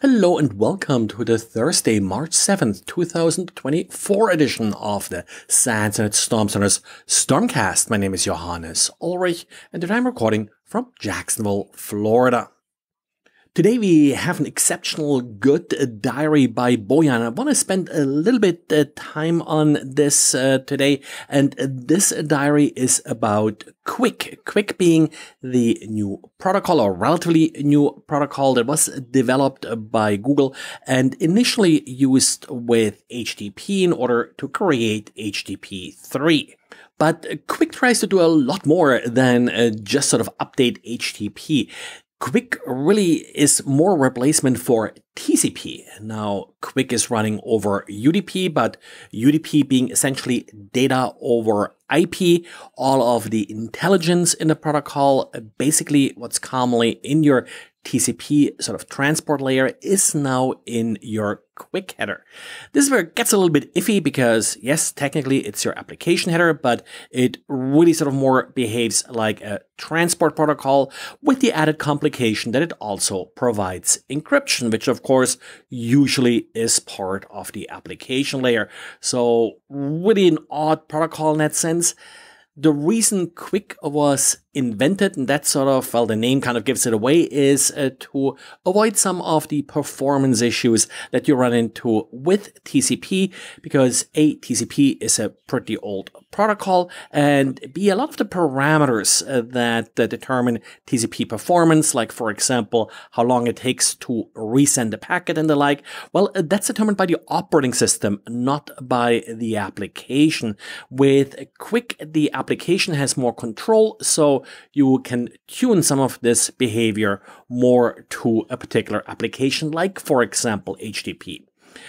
Hello and welcome to the Thursday, March 7th, 2024 edition of the Internet Storm Center Stormcast. My name is Johannes Ulrich and today I'm recording from Jacksonville, Florida. Today we have an exceptional good diary by Bojan. I want to spend a little bit time on this today, and this diary is about QUIC. QUIC being the new protocol, or relatively new protocol, that was developed by Google and initially used with HTTP in order to create HTTP 3. But QUIC tries to do a lot more than just sort of update HTTP. QUIC really is more replacement for TCP. Now, QUIC is running over UDP, but UDP being essentially data over IP, all of the intelligence in the protocol, basically what's commonly in your TCP sort of transport layer is now in your QUIC header. This is where it gets a little bit iffy because, yes, technically it's your application header, but it really sort of more behaves like a transport protocol with the added complication that it also provides encryption, which of course usually is part of the application layer. So really an odd protocol in that sense. The reason QUIC was invented, and that sort of, well, the name kind of gives it away, is to avoid some of the performance issues that you run into with TCP, because A, TCP is a pretty old protocol, and B, a lot of the parameters that determine TCP performance, like for example, how long it takes to resend a packet and the like, well, that's determined by the operating system, not by the application. With QUIC, the application has more control, so you can tune some of this behavior more to a particular application, like for example HTTP.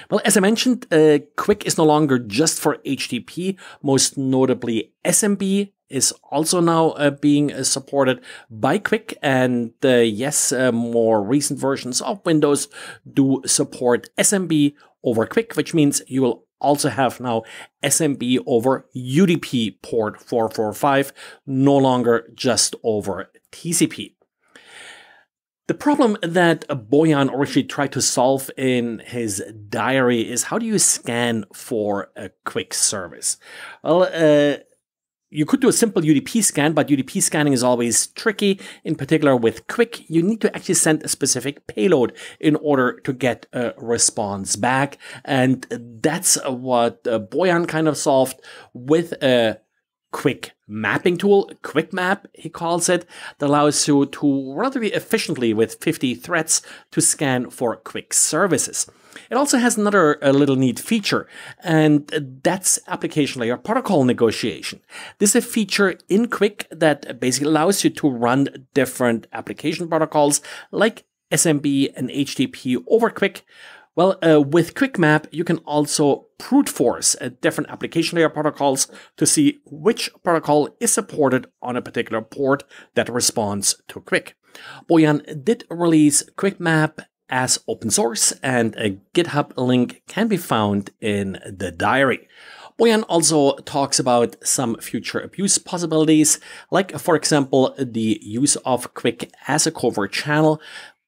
Well, as I mentioned, QUIC is no longer just for HTTP, most notably SMB is also now being supported by QUIC, and yes, more recent versions of Windows do support SMB over QUIC, which means you will also have now SMB over UDP port 445, no longer just over TCP. The problem that Bojan originally tried to solve in his diary is, how do you scan for a QUIC service? Well, you could do a simple UDP scan, but UDP scanning is always tricky. In particular with QUIC, you need to actually send a specific payload in order to get a response back. And that's what Bojan kind of solved with a QUIC mapping tool, QUICMap, he calls it, that allows you to relatively efficiently, with 50 threads, to scan for QUIC services. It also has another little neat feature, and that's application layer protocol negotiation. This is a feature in QUIC that basically allows you to run different application protocols like SMB and HTTP over QUIC. Well, with QUICMap, you can also brute force different application layer protocols to see which protocol is supported on a particular port that responds to QUIC. Bojan did release QUICMap as open source, and a GitHub link can be found in the diary. Bojan also talks about some future abuse possibilities, like, for example, the use of QUIC as a covert channel.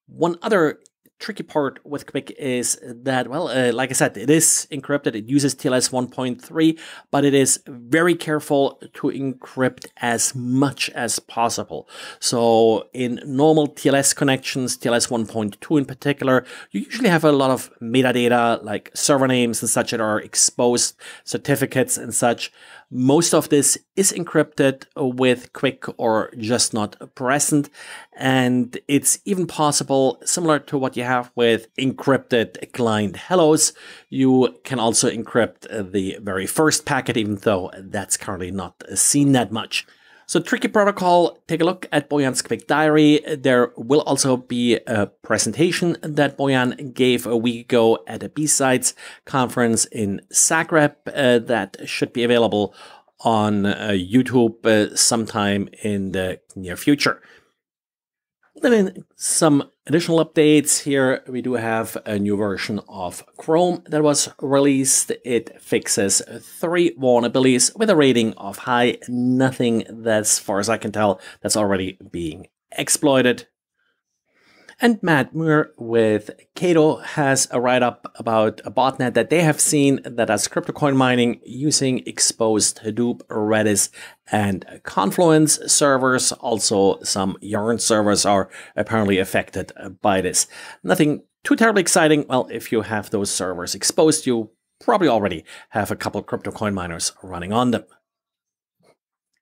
One other tricky part with QUIC is that, well, like I said, it is encrypted. It uses TLS 1.3, but it is very careful to encrypt as much as possible. So in normal TLS connections, TLS 1.2 in particular, you usually have a lot of metadata like server names and such that are exposed, certificates and such. Most of this is encrypted with QUIC or just not present. And it's even possible, similar to what you have with encrypted client hellos, you can also encrypt the very first packet, even though that's currently not seen that much. So, tricky protocol, take a look at Bojan's QUIC diary. There will also be a presentation that Bojan gave a week ago at a B-Sides conference in Zagreb that should be available on YouTube sometime in the near future. Then in some additional updates here, we do have a new version of Chrome that was released. It fixes 3 vulnerabilities with a rating of high. Nothing, as far as I can tell, that's already being exploited. And Matt Muir with Cato has a write-up about a botnet that they have seen that does cryptocoin mining using exposed Hadoop, Redis, and Confluence servers. Also, some Yarn servers are apparently affected by this. Nothing too terribly exciting. Well, if you have those servers exposed, you probably already have a couple cryptocoin miners running on them.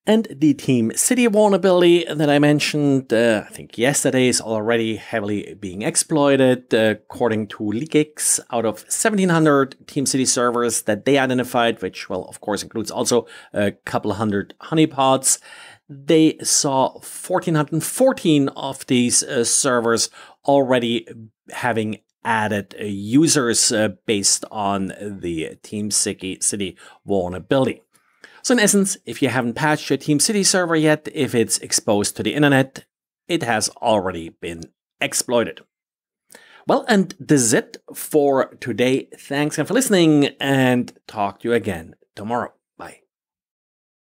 And the TeamCity vulnerability that I mentioned, I think yesterday, is already heavily being exploited. According to LeakX, out of 1,700 TeamCity servers that they identified, which, well, of course, includes also a couple hundred honeypots, they saw 1,414 of these servers already having added users based on the TeamCity vulnerability. So in essence, if you haven't patched your TeamCity server yet, if it's exposed to the internet, it has already been exploited. Well, and this is it for today. Thanks again for listening, and talk to you again tomorrow.